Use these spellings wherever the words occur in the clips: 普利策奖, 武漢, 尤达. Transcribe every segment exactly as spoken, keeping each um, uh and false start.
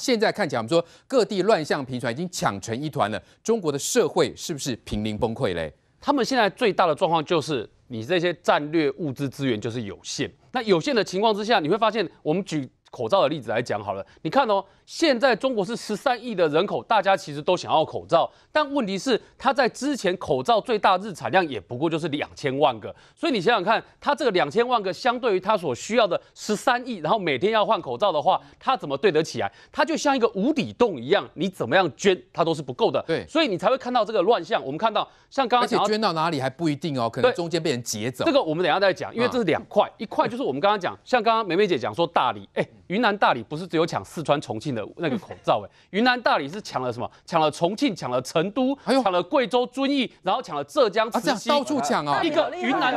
现在看起来，我们说各地乱象频传，已经抢成一团了。中国的社会是不是濒临崩溃嘞？他们现在最大的状况就是，你这些战略物资资源就是有限。那有限的情况之下，你会发现，我们举口罩的例子来讲好了。你看哦，现在中国是十三亿的人口，大家其实都想要口罩，但问题是，它在之前口罩最大日产量也不过就是两千万个。所以你想想看，它这个两千万个相对于它所需要的十三亿，然后每天要换口罩的话，它怎么对得起来？它就像一个无底洞一样，你怎么样捐，它都是不够的。对，所以你才会看到这个乱象。我们看到像刚刚讲，而且捐到哪里还不一定哦，可能中间被人劫走。这个我们等一下再讲，因为这是两块，一块就是我们刚刚讲，像刚刚梅梅姐讲说大理，哎、欸。云南大理不是只有抢四川、重庆的那个口罩哎、欸，云南大理是抢了什么？抢了重庆，抢了成都，抢了贵州遵义，然后抢了浙江慈溪，到处抢啊！一个云南，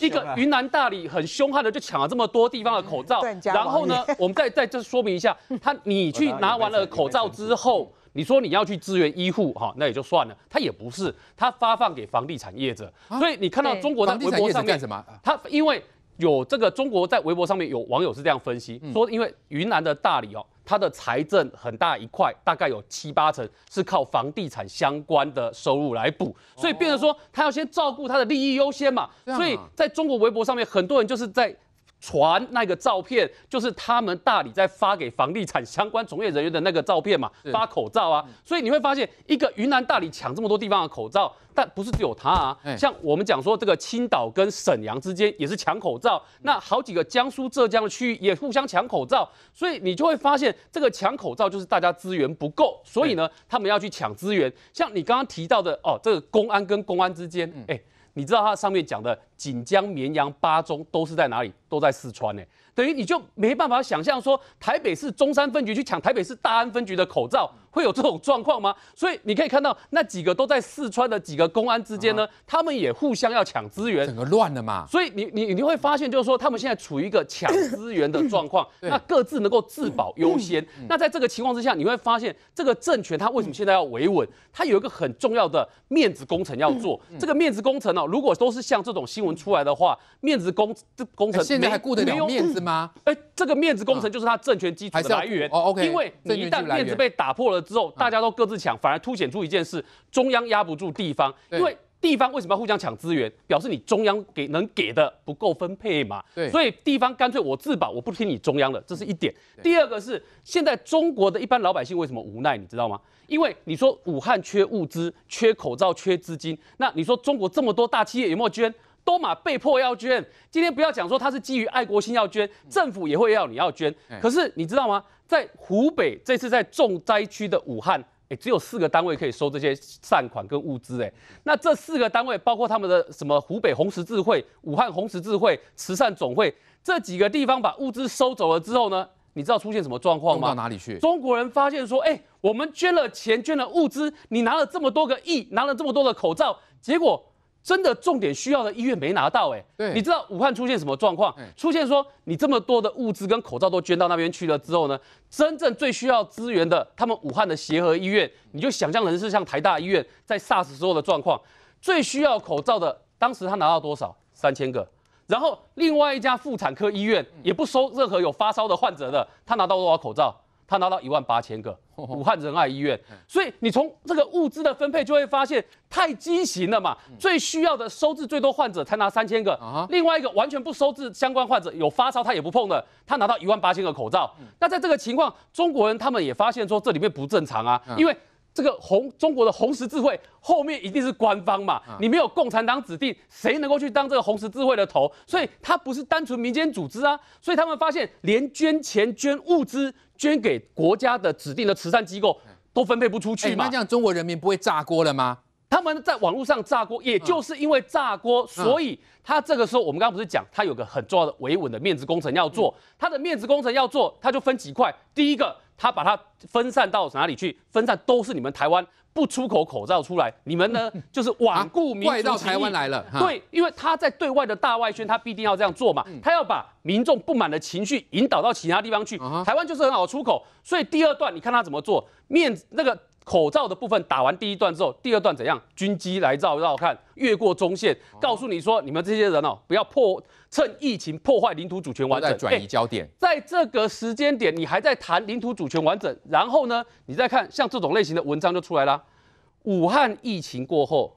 一个云南大理很凶悍的就抢了这么多地方的口罩。然后呢，我们再再这说明一下，他你去拿完了口罩之后。你说你要去支援医护哈，那也就算了，他也不是，他发放给房地产业者，啊、所以你看到中国在微博上面，他因为有这个中国在微博上面有网友是这样分析、嗯、说，因为云南的大理哦。它的财政很大一块，大概有七八成是靠房地产相关的收入来补，所以变成说他要先照顾他的利益优先嘛。所以在中国微博上面，很多人就是在传那个照片，就是他们大理在发给房地产相关从业人员的那个照片嘛，发口罩啊。所以你会发现，一个云南大理抢这么多地方的口罩，但不是只有他啊。像我们讲说，这个青岛跟沈阳之间也是抢口罩，那好几个江苏、浙江的区域也互相抢口罩。所以你就会发现，这个抢口罩就是大家资源不够，所以呢，他们要去抢资源。像你刚刚提到的哦，这个公安跟公安之间，哎。你知道它上面讲的锦江、绵阳、巴中都是在哪里？都在四川呢、欸。等于你就没办法想象说，台北市中山分局去抢台北市大安分局的口罩，会有这种状况吗？所以你可以看到，那几个都在四川的几个公安之间呢，他们也互相要抢资源，整个乱了嘛。所以你你你会发现，就是说他们现在处于一个抢资源的状况，那各自能够自保优先。那在这个情况之下，你会发现这个政权它为什么现在要维稳？它有一个很重要的面子工程要做。这个面子工程呢、啊，如果都是像这种新闻出来的话，面子工工程现在还顾得了面子吗？哎，这个面子工程就是他政权基础的来源。哦 okay, 因为你一旦面子被打破了之后，大家都各自抢，反而凸显出一件事：中央压不住地方。因为地方为什么要互相抢资源？表示你中央给能给的不够分配嘛。所以地方干脆我自保，我不听你中央的，这是一点。第二个是现在中国的一般老百姓为什么无奈，你知道吗？因为你说武汉缺物资、缺口罩、缺资金，那你说中国这么多大企业有没有捐？都嘛被迫要捐，今天不要讲说他是基于爱国心要捐，政府也会要你要捐。可是你知道吗？在湖北这次在重灾区的武汉，欸、只有四个单位可以收这些善款跟物资、欸。那这四个单位包括他们的什么湖北红十字会、武汉红十字会、慈善总会这几个地方把物资收走了之后呢？你知道出现什么状况吗？到哪里去？中国人发现说，哎、欸，我们捐了钱，捐了物资，你拿了这么多个亿，拿了这么多的口罩，结果。真的重点需要的医院没拿到哎、欸，你知道武汉出现什么状况？出现说你这么多的物资跟口罩都捐到那边去了之后呢，真正最需要资源的，他们武汉的协和医院，你就想象成是像台大医院在 SARS 时候的状况，最需要口罩的，当时他拿到多少？三千个。然后另外一家妇产科医院也不收任何有发烧的患者的，他拿到多少口罩？他拿到一万八千个，武汉仁爱医院。所以你从这个物资的分配就会发现太畸形了嘛。最需要的收治最多患者才拿三千个，另外一个完全不收治相关患者，有发烧他也不碰的，他拿到一万八千个口罩。那在这个情况，中国人他们也发现说这里面不正常啊，因为。这个红中国的红十字会后面一定是官方嘛？你没有共产党指定，谁能够去当这个红十字会的头？所以它不是单纯民间组织啊。所以他们发现，连捐钱、捐物资、捐给国家的指定的慈善机构都分配不出去嘛。欸、那这样中国人民不会炸锅了吗？他们在网络上炸锅，也就是因为炸锅，所以他这个时候，我们刚刚不是讲，他有个很重要的维稳的面子工程要做。他的面子工程要做，他就分几块。第一个。他把它分散到哪里去？分散都是你们台湾不出口口罩出来，你们呢就是罔顾民族情谊、啊、怪到台湾来了。对，因为他在对外的大外宣，他必定要这样做嘛。嗯、他要把民众不满的情绪引导到其他地方去。嗯、台湾就是很好出口，所以第二段你看他怎么做面那个口罩的部分打完第一段之后，第二段怎样？军机来绕绕看，越过中线，告诉你说，你们这些人哦，不要破，趁疫情破坏领土主权完整，在转移焦点。欸、在这个时间点，你还在谈领土主权完整，然后呢，你再看像这种类型的文章就出来啦。武汉疫情过后，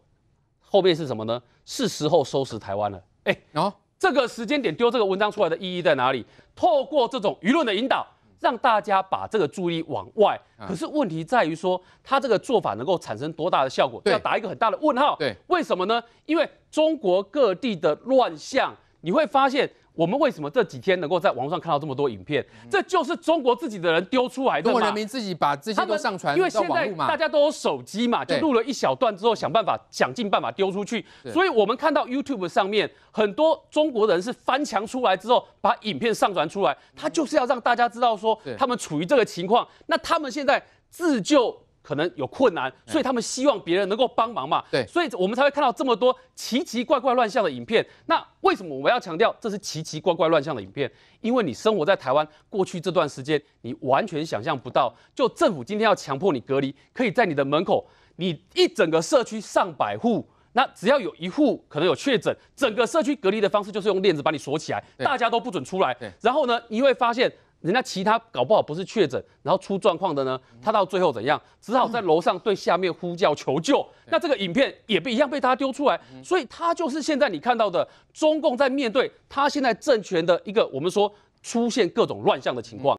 后面是什么呢？是时候收拾台湾了。哎、欸，哦，这个时间点丢这个文章出来的意义在哪里？透过这种舆论的引导。 让大家把这个注意往外，可是问题在于说，他这个做法能够产生多大的效果，要打一个很大的问号。对，为什么呢？因为中国各地的乱象，你会发现，我们为什么这几天能够在网上看到这么多影片，嗯、这就是中国自己的人丢出来的嘛。中国人民自己把这些都上传到网络嘛，因为现在大家都有手机嘛，就录了一小段之后，想办法想尽办法丢出去。所以我们看到 YouTube 上面很多中国人是翻墙出来之后。 把影片上传出来，他就是要让大家知道说他们处于这个情况，那他们现在自救可能有困难，所以他们希望别人能够帮忙嘛。对，所以我们才会看到这么多奇奇怪怪乱象的影片。那为什么我们要强调这是奇奇怪怪乱象的影片？因为你生活在台湾过去这段时间，你完全想象不到，就政府今天要强迫你隔离，可以在你的门口，你一整个社区上百户。 那只要有一户可能有确诊，整个社区隔离的方式就是用链子把你锁起来，大家都不准出来。然后呢，你会发现人家其他搞不好不是确诊，然后出状况的呢，他到最后怎样，只好在楼上对下面呼叫求救。那这个影片也一样被他丢出来，所以他就是现在你看到的中共在面对他现在政权的一个我们说出现各种乱象的情况。